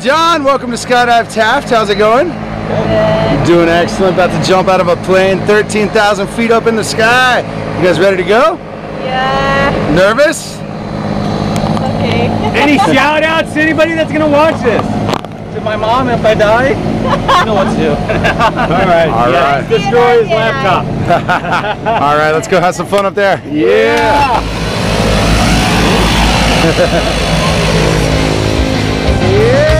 John, welcome to Skydive Taft. How's it going? Good. Doing excellent. About to jump out of a plane 13,000 feet up in the sky. You guys ready to go? Yeah. Nervous? Okay. Any shout outs to anybody that's going to watch this? To my mom, if I die? I know what to do. Alright. Alright. Destroy his laptop. Alright, let's go have some fun up there. Yeah. Yeah.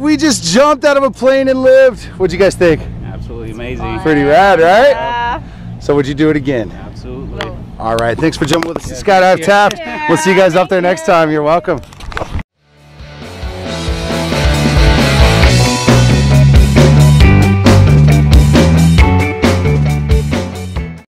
We just jumped out of a plane and lived. What'd you guys think? Absolutely amazing. Pretty rad, right? Yeah. So would you do it again? Absolutely. All right. Thanks for jumping with us to Skydive Taft. We'll see you guys up there next time. You're welcome.